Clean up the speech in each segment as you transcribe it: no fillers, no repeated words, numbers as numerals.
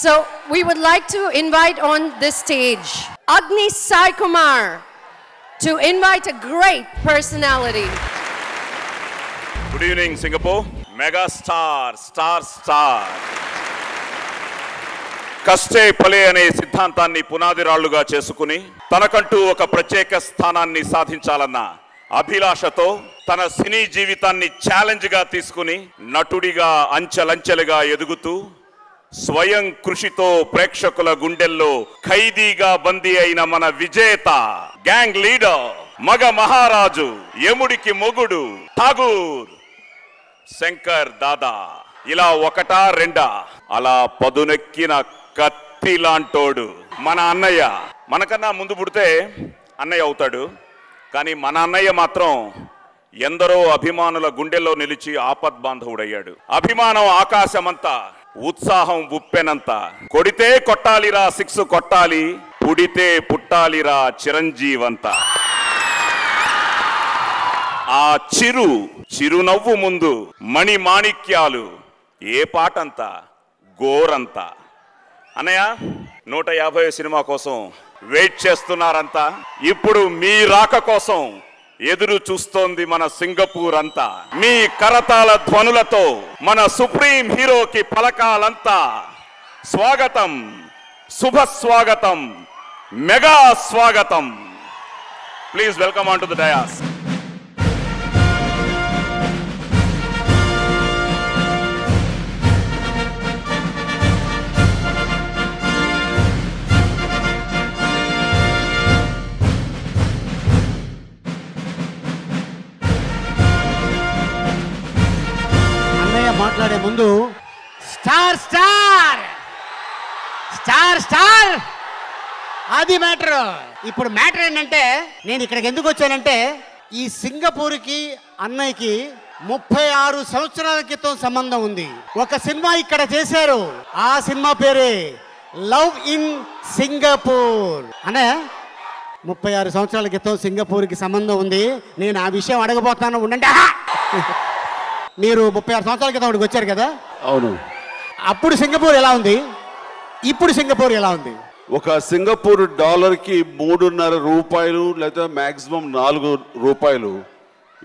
So we would like to invite on this stage Agni Sai Kumar to invite a great personality. Good evening, Singapore. Mega star, star, star. కష్టే పలే అనే సిద్ధాంతాన్ని పునాదిరాళ్లుగా చేసుకుని తనకంటూ ఒక ప్రత్యేక స్థానాన్ని సాధించాలన్న అభిలాషతో తన సినీ జీవితాన్ని ఛాలెంజ్గా తీసుకుని నటుడిగా అంచెలంచెలుగా ఎదుగుతూ స్వయం కృషితో ప్రేక్షకుల గుండెల్లో ఖైదీగా బందీ అయిన మన విజేత, గ్యాంగ్ లీడర్, మగ మహారాజు, యముడికి మొగుడు, ఠాగూర్ శంకర్ దాదా. ఇలా ఒకటా రెండా అలా పదునెక్కిన కత్తి లాంటోడు మన అన్నయ్య. మనకన్నా ముందు పుడితే అన్నయ్య అవుతాడు, కానీ మన అన్నయ్య మాత్రం ఎందరో అభిమానుల గుండెల్లో నిలిచి ఆపద్బాంధవుడయ్యాడు. అభిమానం ఆకాశమంతా, ఉత్సాహం ఉప్పెనంత. కొడితే కొట్టాలిరా సిక్స్ కొట్టాలి, పుడితే పుట్టాలిరా చిరంజీవంత. ఆ చిరునవ్వు ముందు మణి మాణిక్యాలు, ఏ పాటంతా గోరంతా. అన్నయ్య 150 సినిమా కోసం వెయిట్ చేస్తున్నారంతా. ఇప్పుడు మీ రాక కోసం ఎదురు చూస్తోంది మన సింగపూర్ అంతా. మీ కరతాళ ధ్వనులతో మన సుప్రీం హీరోకి పలకాలంతా స్వాగతం, శుభస్వాగతం, మెగా స్వాగతం. Please welcome on to the dais. మాట్లాడే ముందు స్టార్ స్టార్ స్టార్ స్టార్ అది మ్యాటర్. ఇప్పుడు మ్యాటర్ ఏంటంటే, నేను ఇక్కడికి ఎందుకు వచ్చానంటే, ఈ సింగపూర్కి అన్నయ్యకి 36 సంవత్సరాల క్రితం సంబంధం ఉంది. ఒక సినిమా ఇక్కడ చేశారు, ఆ సినిమా పేరే లవ్ ఇన్ సింగపూర్. అనే 36 సంవత్సరాల క్రితం సింగపూర్కి సంబంధం ఉంది. నేను ఆ విషయం అడగబోతాను, ఉండండి. మీరు 36 సంవత్సరాల క్రితం అక్కడికి వచ్చారు కదా? అవును. అప్పుడు సింగపూర్ ఎలా ఉంది, ఇప్పుడు సింగపూర్ ఎలా ఉంది? ఒక సింగపూర్ డాలర్కి $3.5 లేదా మ్యాక్సిమం $4,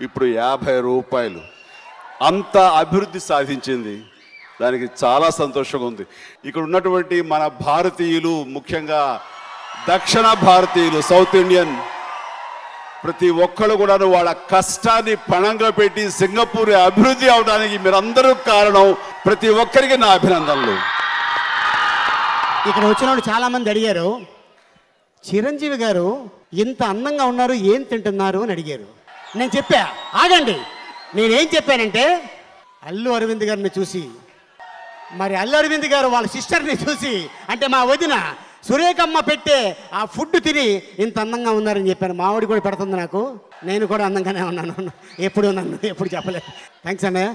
ఇప్పుడు $50. అంత అభివృద్ధి సాధించింది, దానికి చాలా సంతోషంగా ఉంది. ఇక్కడ ఉన్నటువంటి మన భారతీయులు, ముఖ్యంగా దక్షిణ భారతీయులు, సౌత్ ఇండియన్, ప్రతి ఒక్కరు కూడా వాళ్ళ కష్టాన్ని పణంగా పెట్టి సింగపూర్ అభివృద్ధి అవడానికి మీరందరూ కారణం. ప్రతి ఒక్కరికి నా అభినందనలు. ఇక్కడ వచ్చిన వాళ్ళు చాలా మంది అడిగారు, చిరంజీవి గారు ఇంత అందంగా ఉన్నారు, ఏం తింటున్నారు అని అడిగారు. నేను చెప్పా, ఆగండి, నేనేం చెప్పానంటే, అల్లు అరవింద్ గారిని చూసి, మరి అల్లు అరవింద్ గారు వాళ్ళ సిస్టర్ని చూసి, అంటే మా వదిన సురేఖమ్మ పెట్టే ఆ ఫుడ్ తిని ఇంత అందంగా ఉన్నారని చెప్పాను. మావిడి కూడా పెడుతుంది నాకు, నేను కూడా అందంగానే ఉన్నాను, ఎప్పుడు నన్ను ఎప్పుడు చెప్పలేదు. థ్యాంక్స్ అన్నయ్య.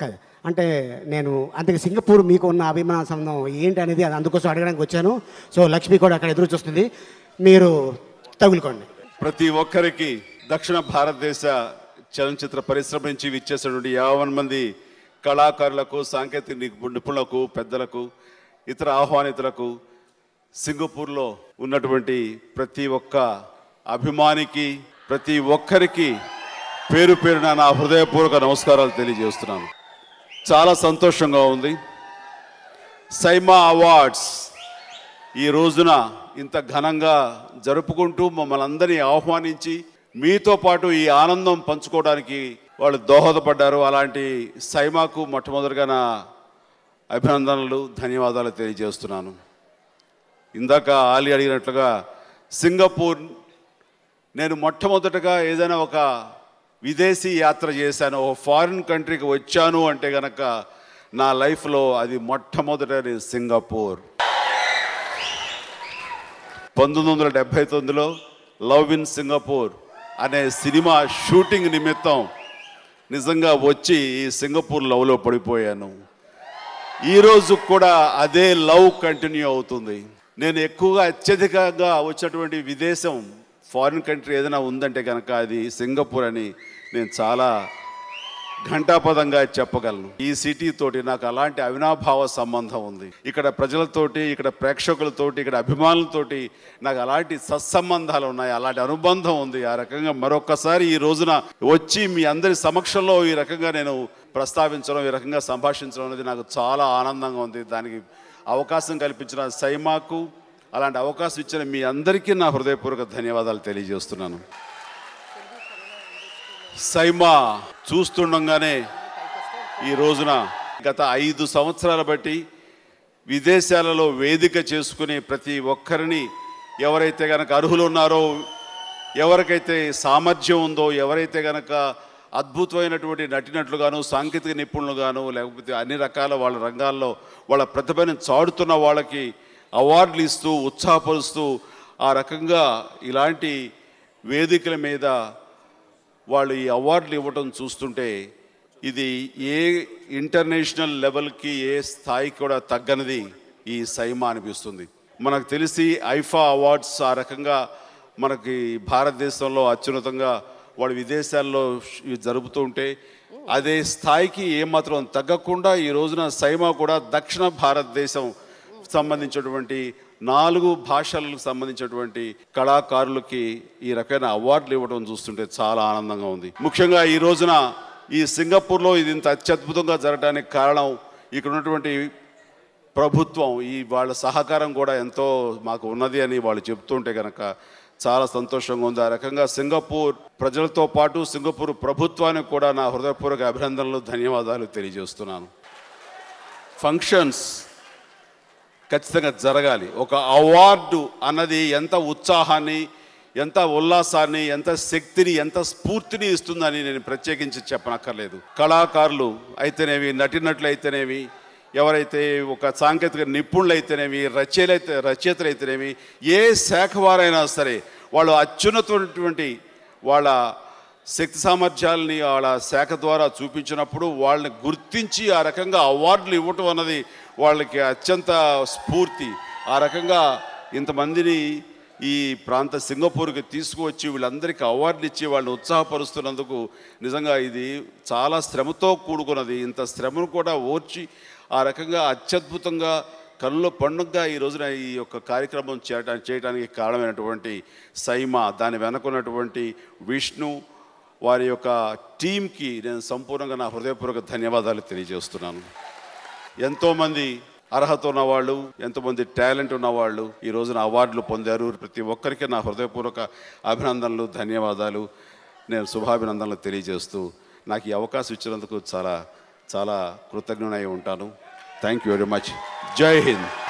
కాదు అంటే నేను అందుకే సింగపూర్ మీకు ఉన్న అభిమాన సంబంధం ఏంటి అనేది అది అందుకోసం అడగడానికి వచ్చాను. సో లక్ష్మి కూడా అక్కడ ఎదురు చూస్తుంది, మీరు తగులుకోండి. ప్రతి ఒక్కరికి దక్షిణ భారతదేశ చలనచిత్ర పరిశ్రమ నుంచి విచ్చేసినటువంటి 51 మంది కళాకారులకు, సాంకేతిక నిపుణులకు, పెద్దలకు, ఇతర ఆహ్వానితులకు, సింగపూర్లో ఉన్నటువంటి ప్రతి ఒక్క అభిమానికి, ప్రతి ఒక్కరికి పేరు పేరున నా హృదయపూర్వక నమస్కారాలు తెలియజేస్తున్నాను. చాలా సంతోషంగా ఉంది. సైమా అవార్డ్స్ ఈ రోజున ఇంత ఘనంగా జరుపుకుంటూ మమ్మల్ని అందరినీ ఆహ్వానించి మీతో పాటు ఈ ఆనందం పంచుకోవడానికి వాళ్ళు దోహదపడ్డారు. అలాంటి సైమాకు మొట్టమొదటిగా నా అభినందనలు, ధన్యవాదాలు తెలియజేస్తున్నాను. ఇందాక ఆలీ అడిగినట్లుగా సింగపూర్ నేను మొట్టమొదటగా ఏదైనా ఒక విదేశీ యాత్ర చేశాను, ఒక ఫారిన్ కంట్రీకి వచ్చాను అంటే కనుక నా లైఫ్లో అది మొట్టమొదటి సింగపూర్. 1979లో లవ్ ఇన్ సింగపూర్ అనే సినిమా షూటింగ్ నిమిత్తం నిజంగా వచ్చి ఈ సింగపూర్ లవ్లో పడిపోయాను. ఈరోజు కూడా అదే లవ్ కంటిన్యూ అవుతుంది. నేను ఎక్కువగా అత్యధికంగా వచ్చినటువంటి విదేశం, ఫారిన్ కంట్రీ ఏదైనా ఉందంటే కనుక అది సింగపూర్ అని నేను చాలా ఘంటాపదంగా చెప్పగలను. ఈ సిటీ తోటి నాకు అలాంటి అవినాభావ సంబంధం ఉంది. ఇక్కడ ప్రజలతోటి, ఇక్కడ ప్రేక్షకులతోటి, ఇక్కడ అభిమానులతోటి నాకు అలాంటి సత్సంబంధాలు ఉన్నాయి, అలాంటి అనుబంధం ఉంది. ఆ రకంగా మరొక్కసారి ఈ రోజున వచ్చి మీ అందరి సమక్షంలో ఈ రకంగా నేను ప్రస్తావించడం, ఈ రకంగా సంభాషించడం అనేది నాకు చాలా ఆనందంగా ఉంది. దానికి అవకాశం కల్పించిన సైమాకు, అలాంటి అవకాశం ఇచ్చిన మీ అందరికీ నా హృదయపూర్వక ధన్యవాదాలు తెలియజేస్తున్నాను. సైమా చూస్తుండగానే ఈ రోజున గత 5 సంవత్సరాల బట్టి విదేశాలలో వేదిక చేసుకుని ప్రతి ఒక్కరిని ఎవరైతే కనుక అర్హులు ఉన్నారో, ఎవరికైతే సామర్థ్యం ఉందో, ఎవరైతే కనుక అద్భుతమైనటువంటి నటినట్లుగాను, సాంకేతిక నిపుణులుగాను, లేకపోతే అన్ని రకాల వాళ్ళ రంగాల్లో వాళ్ళ ప్రతిభను చాటుతున్న వాళ్ళకి అవార్డులు ఇస్తూ ఉత్సాహపరుస్తూ ఆ రకంగా ఇలాంటి వేదికల మీద వాళ్ళు ఈ అవార్డులు ఇవ్వటం చూస్తుంటే ఇది ఏ ఇంటర్నేషనల్ లెవెల్కి, ఏ స్థాయికి కూడా తగ్గనది ఈ సైమా అనిపిస్తుంది. మనకు తెలిసి ఐఫా అవార్డ్స్ ఆ రకంగా మనకి భారతదేశంలో అత్యున్నతంగా వాళ్ళు విదేశాల్లో జరుపుతూ ఉంటే అదే స్థాయికి ఏమాత్రం తగ్గకుండా ఈ రోజున సైమా కూడా దక్షిణ భారతదేశం సంబంధించినటువంటి 4 భాషలకు సంబంధించినటువంటి కళాకారులకి ఈ రకమైన అవార్డులు ఇవ్వడం చూస్తుంటే చాలా ఆనందంగా ఉంది. ముఖ్యంగా ఈ రోజున ఈ సింగపూర్లో ఇది ఇంత అత్యద్భుతంగా జరగడానికి కారణం ఇక్కడ ఉన్నటువంటి ప్రభుత్వం, ఈ వాళ్ళ సహకారం కూడా ఎంతో మాకు ఉన్నది అని వాళ్ళు చెప్తుంటే కనుక చాలా సంతోషంగా ఉంది. ఆ రకంగా సింగపూర్ ప్రజలతో పాటు సింగపూర్ ప్రభుత్వానికి కూడా నా హృదయపూర్వక అభినందనలు, ధన్యవాదాలు తెలియజేస్తున్నాను. ఫంక్షన్స్ ఖచ్చితంగా జరగాలి. ఒక అవార్డు అన్నది ఎంత ఉత్సాహాన్ని, ఎంత ఉల్లాసాన్ని, ఎంత శక్తిని, ఎంత స్ఫూర్తిని ఇస్తుందని నేను ప్రత్యేకించి చెప్పనక్కర్లేదు. కళాకారులు అయితేనేవి, నటినట్లు అయితేనేవి, ఎవరైతే ఒక సాంకేతిక నిపుణులు అయితేనేవి, రచయితలు అయితేనేవి, ఏ శాఖ వారైనా సరే వాళ్ళు అత్యున్నతమైనటువంటి వాళ్ళ శక్తి సామర్థ్యాలని వాళ్ళ శాఖ ద్వారా చూపించినప్పుడు వాళ్ళని గుర్తించి ఆ రకంగా అవార్డులు ఇవ్వటం అన్నది వాళ్ళకి అత్యంత స్ఫూర్తి. ఆ రకంగా ఇంతమందిని ఈ ప్రాంత సింగపూర్కి తీసుకువచ్చి వీళ్ళందరికీ అవార్డులు ఇచ్చి వాళ్ళని ఉత్సాహపరుస్తున్నందుకు నిజంగా ఇది చాలా శ్రమతో కూడుకున్నది. ఇంత శ్రమను కూడా ఓర్చి ఆ రకంగా అత్యద్భుతంగా కళ్ళలో పండుగగా ఈ రోజున ఈ యొక్క కార్యక్రమం చేయడానికి కారణమైనటువంటి సైమా, దాని వెనుకున్నటువంటి విష్ణు, వారి యొక్క టీంకి నేను సంపూర్ణంగా నా హృదయపూర్వక ధన్యవాదాలు తెలియజేస్తున్నాను. ఎంతోమంది అర్హత ఉన్నవాళ్ళు, ఎంతోమంది టాలెంట్ ఉన్నవాళ్ళు ఈ రోజున అవార్డులు పొందారు. ప్రతి ఒక్కరికి నా హృదయపూర్వక అభినందనలు, ధన్యవాదాలు, నేను శుభాభినందనలు తెలియజేస్తూ నాకు ఈ అవకాశం ఇచ్చినందుకు చాలా చాలా కృతజ్ఞుడై ఉంటాను. Thank you very much. Jai Hind.